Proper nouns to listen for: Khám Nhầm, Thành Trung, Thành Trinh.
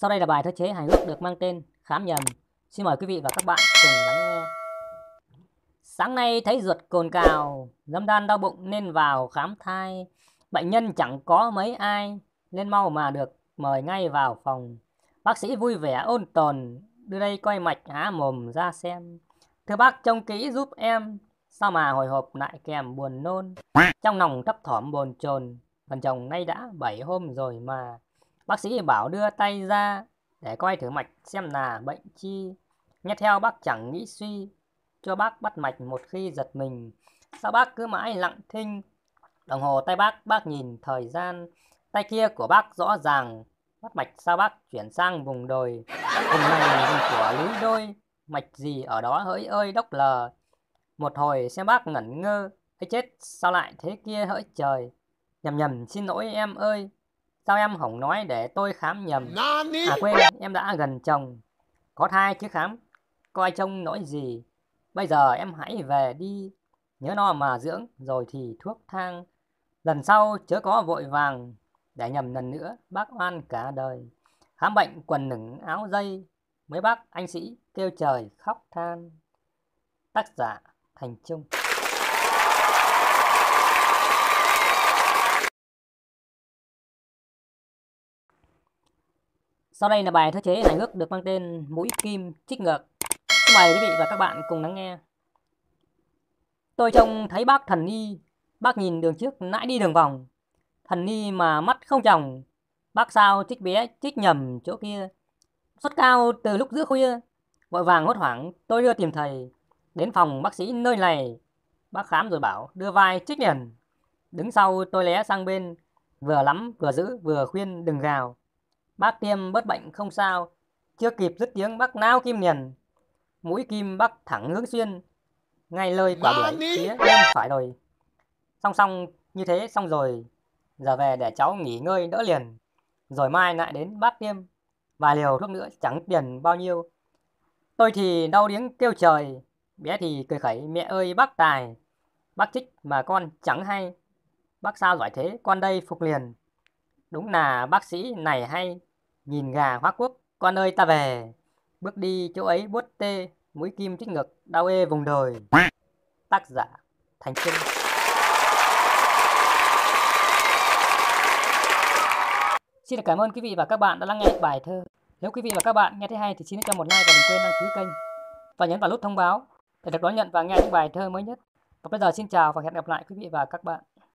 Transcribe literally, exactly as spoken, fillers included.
Sau đây là bài thơ chế hài hước được mang tên Khám Nhầm. Xin mời quý vị và các bạn cùng lắng nghe. Sáng nay thấy ruột cồn cào, dâm đan đau bụng nên vào khám thai. Bệnh nhân chẳng có mấy ai, nên mau mà được mời ngay vào phòng. Bác sĩ vui vẻ ôn tồn, đưa đây coi mạch há mồm ra xem. Thưa bác trông kỹ giúp em, sao mà hồi hộp lại kèm buồn nôn. Trong lòng thấp thỏm bồn chồn, phần chồng nay đã bảy hôm rồi mà. Bác sĩ bảo đưa tay ra, để coi thử mạch xem là bệnh chi. Nghe theo bác chẳng nghĩ suy, cho bác bắt mạch một khi giật mình. Sao bác cứ mãi lặng thinh, đồng hồ tay bác, bác nhìn thời gian. Tay kia của bác rõ ràng, bắt mạch sao bác chuyển sang vùng đồi. Vùng này vùng của núi đôi, mạch gì ở đó hỡi ơi đốc lờ. Một hồi xem bác ngẩn ngơ, ấy chết sao lại thế kia hỡi trời. Nhầm nhầm xin lỗi em ơi, sao em hổng nói để tôi khám nhầm. À quên, em đã gần chồng, có thai chứ khám, coi trông nỗi gì. Bây giờ em hãy về đi, nhớ no mà dưỡng rồi thì thuốc thang. Lần sau chớ có vội vàng, để nhầm lần nữa bác oan cả đời. Khám bệnh quần nửng áo dây, mấy bác anh sĩ kêu trời khóc than. Tác giả Thành Trung. Sau đây là bài thơ chế hài hước được mang tên Mũi Kim Chích Ngược. Xin mời quý vị và các bạn cùng lắng nghe. Tôi trông thấy bác thần y, bác nhìn đường trước nãy đi đường vòng. Thần y mà mắt không tròng, bác sao chích bé chích nhầm chỗ kia. Sốt cao từ lúc giữa khuya, vội vàng hốt hoảng tôi đưa tìm thầy. Đến phòng bác sĩ nơi này, bác khám rồi bảo đưa vai chích liền. Đứng sau tôi lé sang bên, vừa lắm vừa giữ vừa khuyên đừng gào. Bác tiêm bớt bệnh không sao, chưa kịp dứt tiếng bác nao kim liền. Mũi kim bác thẳng hướng xuyên, ngay lơi quả bưởi phía bên phải đồi. Song song như thế xong rồi, giờ về để cháu nghỉ ngơi đỡ liền. Rồi mai lại đến bác tiêm vài liều thuốc nữa chẳng tiền bao nhiêu. Tôi thì đau điếng kêu trời, bé thì cười khẩy mẹ ơi bác tài. Bác chích mà con chẳng hay, bác sao giỏi thế con đây phục liền. Đúng là bác sĩ này hay, nhìn gà hóa quốc con ơi ta về. Bước đi chỗ ấy buốt tê, mũi kim chích ngược đau ê vùng đời. Tác giả Thành Trinh. Xin cảm ơn quý vị và các bạn đã lắng nghe bài thơ. Nếu quý vị và các bạn nghe thấy hay thì xin cho một like và đừng quên đăng ký kênh và nhấn vào nút thông báo để được đón nhận và nghe những bài thơ mới nhất. Và bây giờ xin chào và hẹn gặp lại quý vị và các bạn.